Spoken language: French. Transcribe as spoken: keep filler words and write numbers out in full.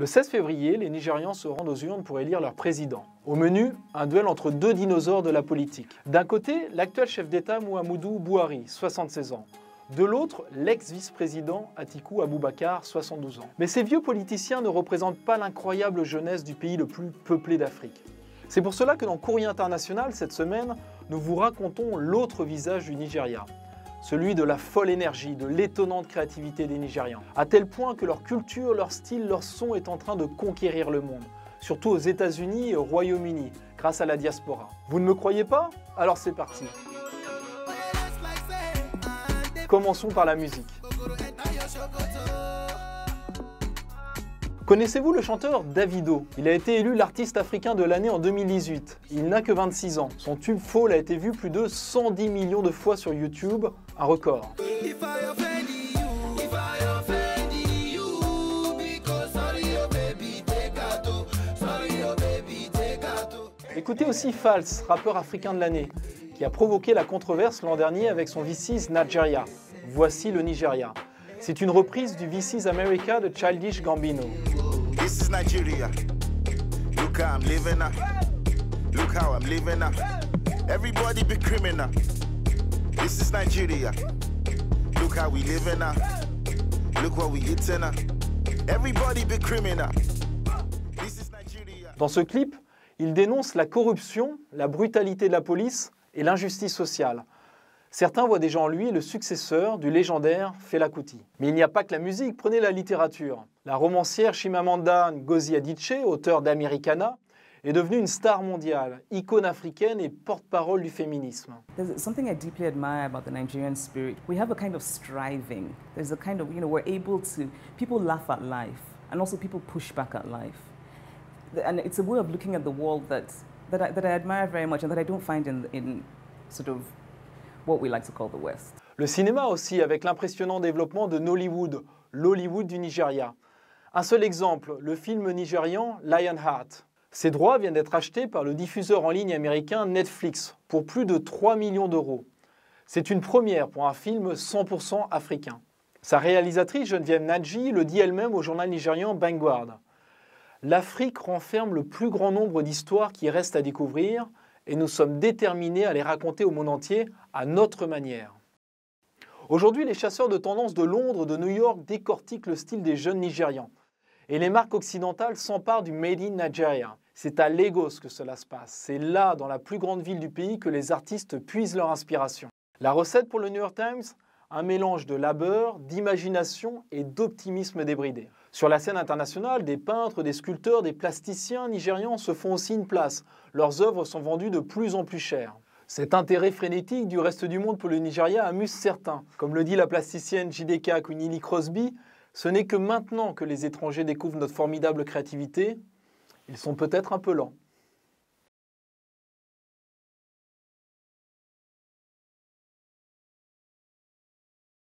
Le seize février, les Nigérians se rendent aux urnes pour élire leur président. Au menu, un duel entre deux dinosaures de la politique. D'un côté, l'actuel chef d'État Muhammadu Buhari, soixante-seize ans. De l'autre, l'ex-vice-président Atiku Abubakar, soixante-douze ans. Mais ces vieux politiciens ne représentent pas l'incroyable jeunesse du pays le plus peuplé d'Afrique. C'est pour cela que dans Courrier International, cette semaine, nous vous racontons l'autre visage du Nigeria. Celui de la folle énergie, de l'étonnante créativité des Nigérians. À tel point que leur culture, leur style, leur son est en train de conquérir le monde. Surtout aux États-Unis et au Royaume-Uni, grâce à la diaspora. Vous ne me croyez pas? Alors c'est parti. Commençons par la musique. Connaissez-vous le chanteur Davido? Il a été élu l'artiste africain de l'année en deux mille dix-huit. Il n'a que vingt-six ans. Son tube Fall a été vu plus de cent dix millions de fois sur YouTube, un record. Écoutez aussi Falz, rappeur africain de l'année, qui a provoqué la controverse l'an dernier avec son V six Nigeria. Voici le Nigeria. C'est une reprise du V six America de Childish Gambino. This is Nigeria. Look how I'm living up. Look how I'm living up. Everybody be criminal. This is Nigeria. Look how we living up. Look what we eating up. Everybody be criminal. This is Nigeria. Dans ce clip, il dénonce la corruption, la brutalité de la police et l'injustice sociale. Certains voient déjà en lui le successeur du légendaire Fela Kuti. Mais il n'y a pas que la musique, prenez la littérature. La romancière Chimamanda Ngozi Adichie, auteure d'Americana, est devenue une star mondiale, icône africaine et porte-parole du féminisme. There's something I deeply admire about the Nigerian spirit. We have a kind of striving. There's a kind of, you know, we're able to, people laugh at life and also people push back at life. And it's a way of looking at the world that that I, that I admire very much and that I don't find in in sort of what we like to call the West. Le cinéma aussi, avec l'impressionnant développement de Nollywood, l'Hollywood du Nigeria. Un seul exemple, le film nigérian Lionheart. Ses droits viennent d'être achetés par le diffuseur en ligne américain Netflix pour plus de trois millions d'euros. C'est une première pour un film cent pour cent africain. Sa réalisatrice Geneviève Nadji le dit elle-même au journal nigérian Vanguard. L'Afrique renferme le plus grand nombre d'histoires qui restent à découvrir, et nous sommes déterminés à les raconter au monde entier à notre manière. Aujourd'hui, les chasseurs de tendances de Londres, de New York décortiquent le style des jeunes Nigérians. Et les marques occidentales s'emparent du Made in Nigeria. C'est à Lagos que cela se passe. C'est là, dans la plus grande ville du pays, que les artistes puisent leur inspiration. La recette pour le New York Times? Un mélange de labeur, d'imagination et d'optimisme débridé. Sur la scène internationale, des peintres, des sculpteurs, des plasticiens nigérians se font aussi une place. Leurs œuvres sont vendues de plus en plus chères. Cet intérêt frénétique du reste du monde pour le Nigeria amuse certains. Comme le dit la plasticienne Jideka Akunili Crosby, ce n'est que maintenant que les étrangers découvrent notre formidable créativité. Ils sont peut-être un peu lents.